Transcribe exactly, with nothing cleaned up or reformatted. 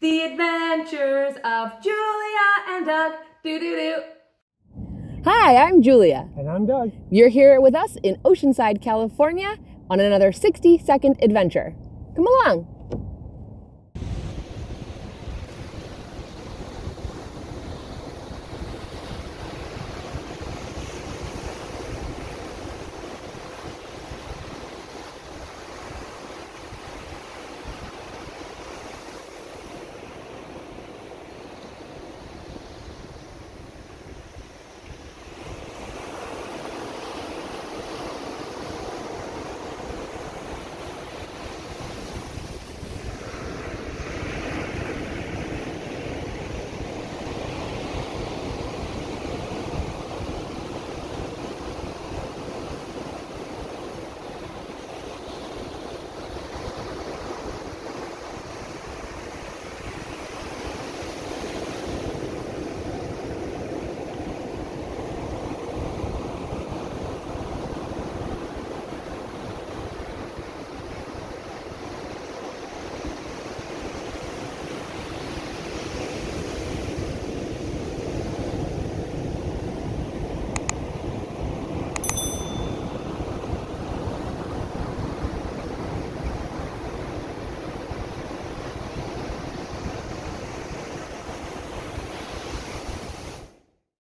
The Adventures of Julia and Doug. Doo doo doo. Hi, I'm Julia. And I'm Doug. You're here with us in Oceanside, California on another sixty second adventure. Come along.